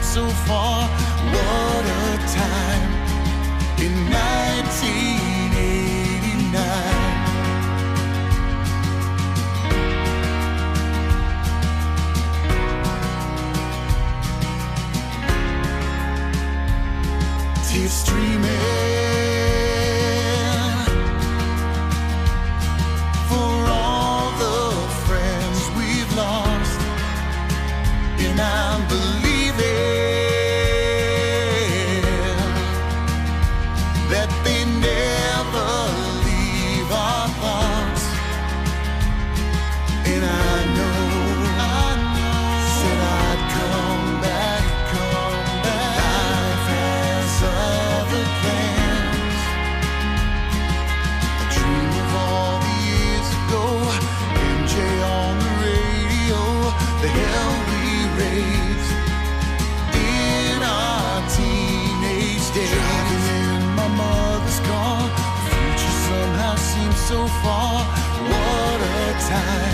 come so far. What a time in 1989. Tears streaming. I'm believing that they never leave our thoughts, and I know said I'd come back. Life has other plans. I dream of all the years ago, MJ on the radio, the hell in our teenage days. Driving in my mother's car, the future somehow seems so far. What a time.